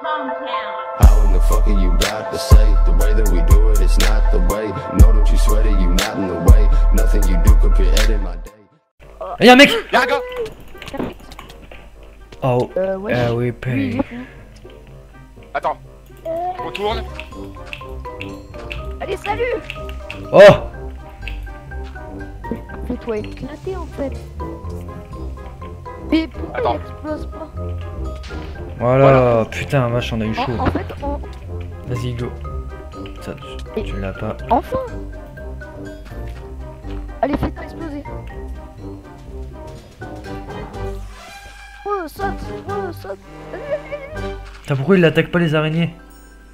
How in the fuck are you about to say? The way that we do it, it's not the way. Know that you sweat it, you not in the way. Nothing you do could be added my day. Y'a un mec! Y'a un gars! Oh, ouais. Oui, pay. Attends, retourne. Allez, salut! Oh! Mais toi éclaté en fait. Mais pourquoi il explose pas? Voilà, putain, vache, on a eu chaud. En fait, on... Vas-y, go. Ça, tu l'as pas. Enfin! Allez, fais-toi exploser. Oh, saute. T'as pourquoi il attaque pas les araignées?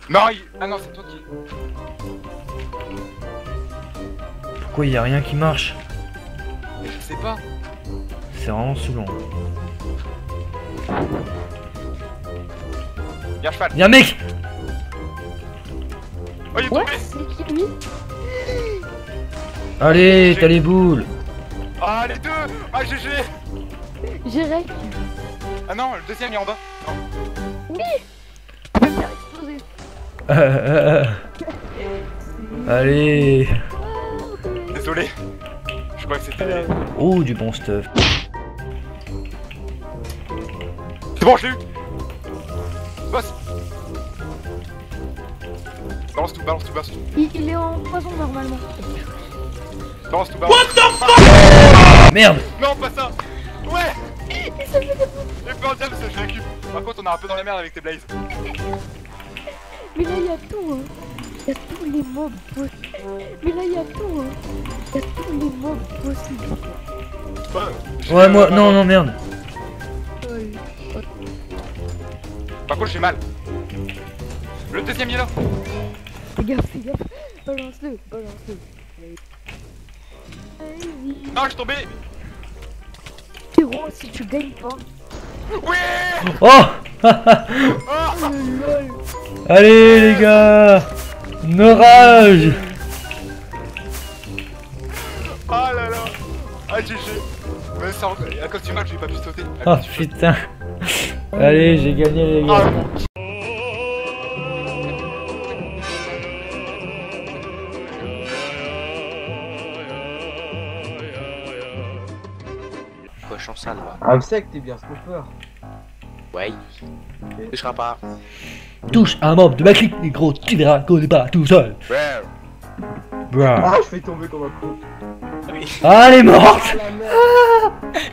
Non, il... Ah non, c'est toi qui... Pourquoi il y a rien qui marche? Je sais pas. C'est vraiment saoulant. Y'a un cheval. Y'a un mec. Oh, il est tombé. Allez, t'as les boules. Ah, les deux. Ah, GG. J'irai. Ah non, le deuxième il est en bas. Oui. Je vais me faire exploser. Allez. Désolé. Je crois que c'était... Oh, du bon stuff. C'est bon, je l'ai eu. Boss. Balance tout, balance tout, balance tout. Il est en poison normalement. Balance tout, balance tout. What the fuck. Merde. Non, pas ça. Ouais. Il s'est fait des boules. Je récupère. Par contre, on est un peu dans la merde avec tes blazes. Mais là, il y a tout, hein. Il y a tous les mobs possibles. Mais là, il y a tout, hein. Il y a tous les mobs possibles. Ouais, moi... Non, non, merde. Par contre, j'ai mal. Le deuxième, il est là. Fais gaffe, fais gaffe. Balance-le, balance-le. Non, je suis tombé. Théro, si tu gagnes pas... Oui. Oh. Oh. Allez, les gars. Norage. Oh là là. Ah, GG. Mais ça, à cause du match, j'ai pas pu sauter. Oh putain. Allez, j'ai gagné, les gars. Ah. Sale, Hamsek, t'es bien scooper. Ouais. Okay. Touchera pas. Touche un membre de ma clique, négro, tu verras qu'on est pas tout seul. Bra. Ah, je fais tomber comme un con. Oui. Ah, elle est morte. Ah,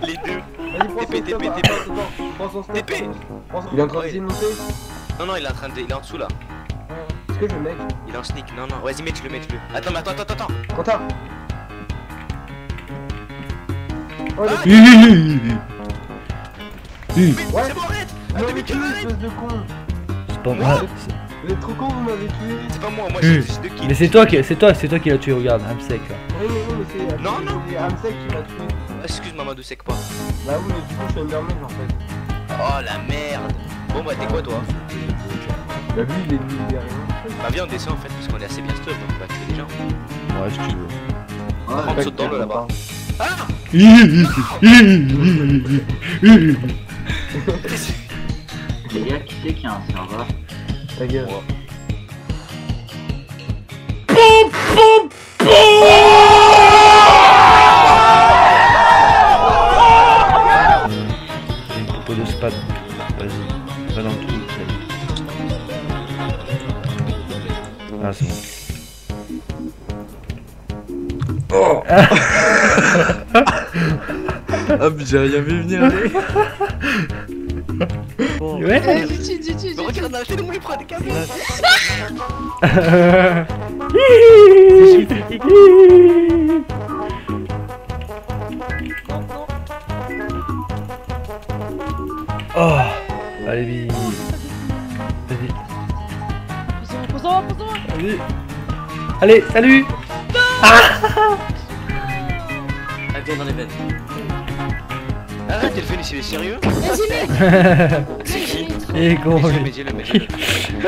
les deux. TP, TP, TP. TP. Il est en train de monter. Non, non, il est en train de... Il est en dessous là. Est-ce que je le mec? Il est en sneak. Non, non, vas-y, mec, le mec. Attends, mais attends, attends, attends. Quentin. Ouais, c'est bon, arrête! C'est pas moi! Vous êtes trop con, vous m'avez tué! C'est pas moi, moi j'ai juste de kills! Mais c'est toi qui l'as tué, regarde, Hamsek là! Non, non! C'est Hamsek qui l'a tué! Excuse maman de sec pas! Bah oui, mais du coup je suis Enderman en fait! Oh la merde! Bon bah t'es quoi toi? Bah lui il est venu derrière! Bah viens on descend en fait, parce qu'on est assez bien stuff, donc on va tuer des gens! Ouais, si tu veux! On saute dans l'eau là-bas! Ah! Les gars, qui c'est qui a un serveur? Ta gueule. J'ai une propos de spam. Vas-y, va dans tout. Ah, c'est bon. Oh. Ah mais j'ai rien vu venir. Oh. Ouais. Regarde, j'ai le moins près des câbles. Oh. Allez vite. Vas-y. Allez, salut. Ah. Elle vient dans les veines. Arrête, elle fait ici, il est sérieux. Il est con.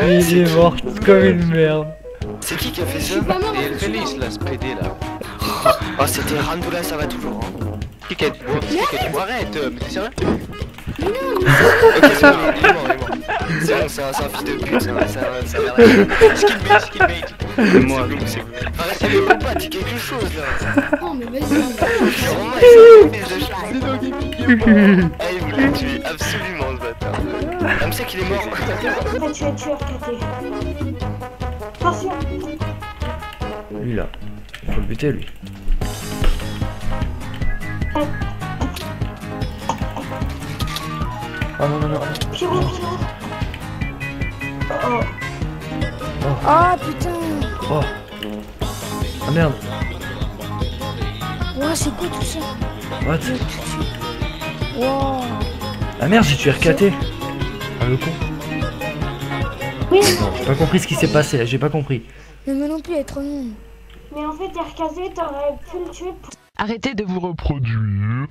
Il est mort comme une merde. C'est qui a fait ça? Et elle fait là, ce PD là. Oh, c'était Randoula, ça va toujours. Qui qu'a dit? Arrête, mais t'es sérieux? Ok, c'est bon, il est mort, il est mort. C'est un fils de pute, ça va rien. Skill moi, c'est bon. Arrête, mais papa, dis quelque chose là. Non, mais vas-y, il voulait me tuer, absolument ce bâtard. Hamsek, il est mort. Comment tu as tué RKT? Attention. Lui là, faut le buter lui. Oh non, non, non. Oh. Ah putain. Oh. Ah merde. Ouais, c'est quoi tout ça? What? Wow. Ah merde, j'ai tué RKT. Ah le con. Oui. J'ai pas compris ce qui s'est passé là, j'ai pas compris. Mais moi non plus, elle est trop mignonne. Mais en fait, RKT, t'aurais pu le tuer pour... Arrêtez de vous reproduire.